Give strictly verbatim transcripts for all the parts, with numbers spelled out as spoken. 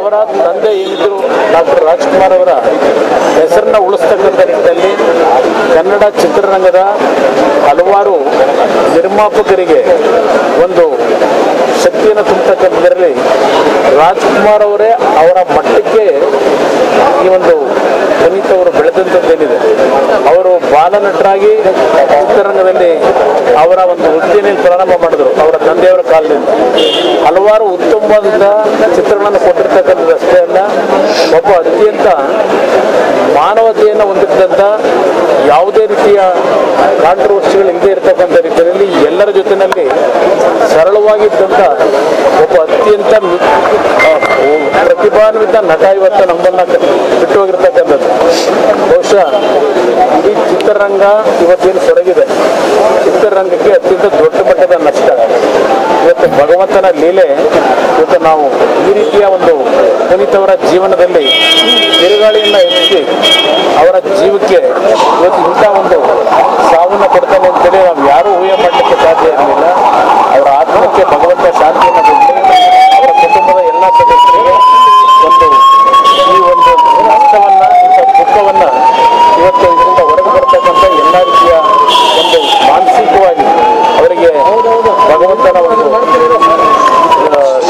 ಅವರ ತಂದೆ ಏನಿದ್ರು ಡಾಕ್ಟರ್ ರಾಜ್ಕುಮಾರ್ ಅವರ ಹೆಸರನ್ನ ಉಳಿಸತಕ್ಕಂತ ನಿಟ್ಟಿನಲ್ಲಿ ಕನ್ನಡ ಚಿತ್ರರಂಗದ ಹಲವಾರು ನಿರ್ಮಾಪಕರಿಗೆ ಒಂದು ಶಕ್ತಿಯನ್ನು ತುಂಬತಕ್ಕಂಥದ್ರಲ್ಲಿ ರಾಜ್ಕುಮಾರ್ ಅವರೇ ಅವರ ಮಟ್ಟಕ್ಕೆ ಈ ಒಂದು ಪುನೀತ್ ಅವರು ಬೆಳೆದಂಥದ್ದೇನಿದೆ. ಅವರು ಬಾಲನಟರಾಗಿ ಚಿತ್ರರಂಗದಲ್ಲಿ ಅವರ ಒಂದು ವೃತ್ತಿಯನ್ನು ಪ್ರಾರಂಭ ಮಾಡಿದ್ರು. ಅವರ ತಂದೆಯವರ ಕಾಲದಿಂದ ಹಲವಾರು ಉತ್ತಮವಾದ ಚಿತ್ರಗಳನ್ನು ಕೊಟ್ಟಿರ್ತಕ್ಕಂಥದ್ದು ಅಷ್ಟೇ ಅಲ್ಲ, ಒಬ್ಬ ಅತ್ಯಂತ ಮಾನವತೆಯನ್ನು ಹೊಂದಿದ್ದಂಥ ಯಾವುದೇ ರೀತಿಯ ಕಾಂಟ್ರವರ್ಸಿಗಳಿಲ್ಲದೆ ಇರತಕ್ಕಂಥ ರೀತಿಯಲ್ಲಿ ಎಲ್ಲರ ಜೊತೆಯಲ್ಲಿ ಸರಳವಾಗಿದ್ದಂಥ ಒಬ್ಬ ಅತ್ಯಂತ ಪ್ರತಿಭಾನ್ವಿತ ನಟ ಇವತ್ತು ನಮ್ಮನ್ನ ಬಿಟ್ಟು ಹೋಗಿರ್ತಕ್ಕಂಥದ್ದು. ಬಹುಶಃ ಇಡೀ ಚಿತ್ರರಂಗ ಇವತ್ತೇನು ಸೊರಗಿದೆ, ಚಿತ್ರರಂಗಕ್ಕೆ ಅತ್ಯಂತ ದೊಡ್ಡ ಮಟ್ಟದ ನಷ್ಟ. ಇವತ್ತು ಭಗವಂತನ ಲೀಲೆ, ಇವತ್ತು ನಾವು ಈ ರೀತಿಯ ಒಂದು ಪುನೀತ್ ಅವರ ಜೀವನದಲ್ಲಿ ತಿರುಗಾಳಿಯನ್ನು ಹೆಚ್ಚಿ ಅವರ ಜೀವಕ್ಕೆ ಇವತ್ತು ಇಂಥ ಒಂದು ಸಾವನ್ನು ಕೊಡ್ತಾನೆ ಅಂತೇಳಿ ನಾವು ಯಾರೂ ಊಹೆ ಮಾಡಲಿಕ್ಕೆ ಸಾಧ್ಯ ಇರಲಿಲ್ಲ. ಅವರ ಆತ್ಮಕ್ಕೆ ಭಗವಂತ ಶಾಂತಿಯನ್ನು ಕೊಟ್ಟು ಅವರ ಕುಟುಂಬದ ಎಲ್ಲ ಸದಸ್ಯರಿಗೆ ಒಂದು ಈ ಒಂದು ನಷ್ಟವನ್ನು, ಇಂಥ ದುಃಖವನ್ನು ಇವತ್ತು ಇದರಿಂದ ಹೊರಗೆ ಬರ್ತಕ್ಕಂಥ ಎಲ್ಲ ರೀತಿಯ ಒಂದು ಮಾನಸಿಕವಾಗಿ ಅವರಿಗೆ ಭಗವಂತನ ಒಂದು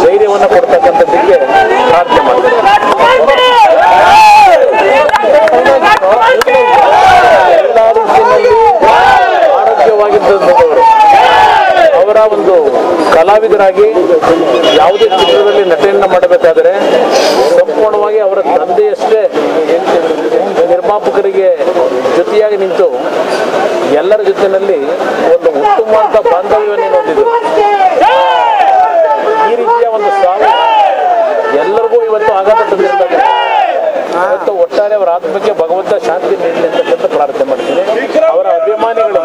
ಧೈರ್ಯವನ್ನು ಕೊಡ್ತಕ್ಕಂಥದ್ದಕ್ಕೆ ಪ್ರಾರ್ಥನೆ ಮಾಡ್ತಾರೆ. ಅವರ ಒಂದು ಕಲಾವಿದರಾಗಿ ಯಾವುದೇ ಚಿತ್ರದಲ್ಲಿ ನಟನೆಯನ್ನು ಮಾಡಬೇಕಾದರೆ ಸಂಪೂರ್ಣವಾಗಿ ಅವರ ತಂದೆಯಷ್ಟೇ ನಿರ್ಮಾಪಕರಿಗೆ ಜೊತೆಯಾಗಿ ನಿಂತು ಎಲ್ಲರ ಜೊತೆಯಲ್ಲಿ ಒಂದು ಉತ್ತಮವಾದ ಬಾಂಧವ್ಯವನ್ನು ಹೊಂದಿದ್ರು. ಈ ರೀತಿಯ ಒಂದು ಸಾವು ಎಲ್ಲರಿಗೂ ಇವತ್ತು ಆಘಾತ ತಂದಿರ್ತಾರೆ. ಇವತ್ತು ಒಟ್ಟಾರೆ ಅವರ ಆತ್ಮಕ್ಕೆ ಭಗವಂತ ಶಾಂತಿ ನೀಡಲಿ ಅಂತಕ್ಕಂಥ ಪ್ರಾರ್ಥನೆ ಮಾಡ್ತೀನಿ. ಅವರ ಅಭಿಮಾನಿಗಳು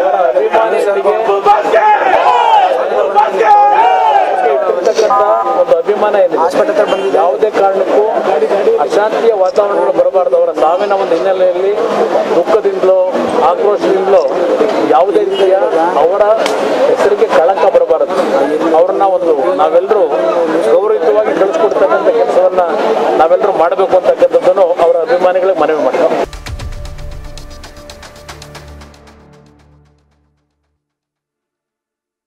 ಅವರ ಅಭಿಮಾನಿಗಳಿಗೆ ಇಟ್ಟಿರ್ತಕ್ಕಂಥ ಒಂದು ಅಭಿಮಾನ ಏನಿದೆ, ಯಾವುದೇ ಕಾರಣಕ್ಕೂ ಅಶಾಂತಿಯ ವಾತಾವರಣಗಳು ಬರಬಾರ್ದು. ಅವರ ಸಾವಿನ ಒಂದು ಹಿನ್ನೆಲೆಯಲ್ಲಿ ದುಃಖದಿಂದಲೋ ಆಕ್ರೋಶದಿಂದಲೋ ಯಾವುದೇ ರೀತಿಯ ಅವರ ಹೆಸರಿಗೆ ಕಳಂಕ ಬರಬಾರದು. ಅವ್ರನ್ನ ಒಂದು ನಾವೆಲ್ಲರೂ ಗೌರವಿತವಾಗಿ ಕಳಿಸ್ಕೊಡ್ತಕ್ಕಂಥ ಕೆಲಸವನ್ನ ನಾವೆಲ್ಲರೂ ಮಾಡಬೇಕು ಅಂತಕ್ಕಂಥ